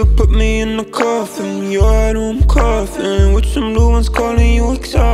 so put me in the coffin. You're out of them coughing with some blue ones calling you exotic.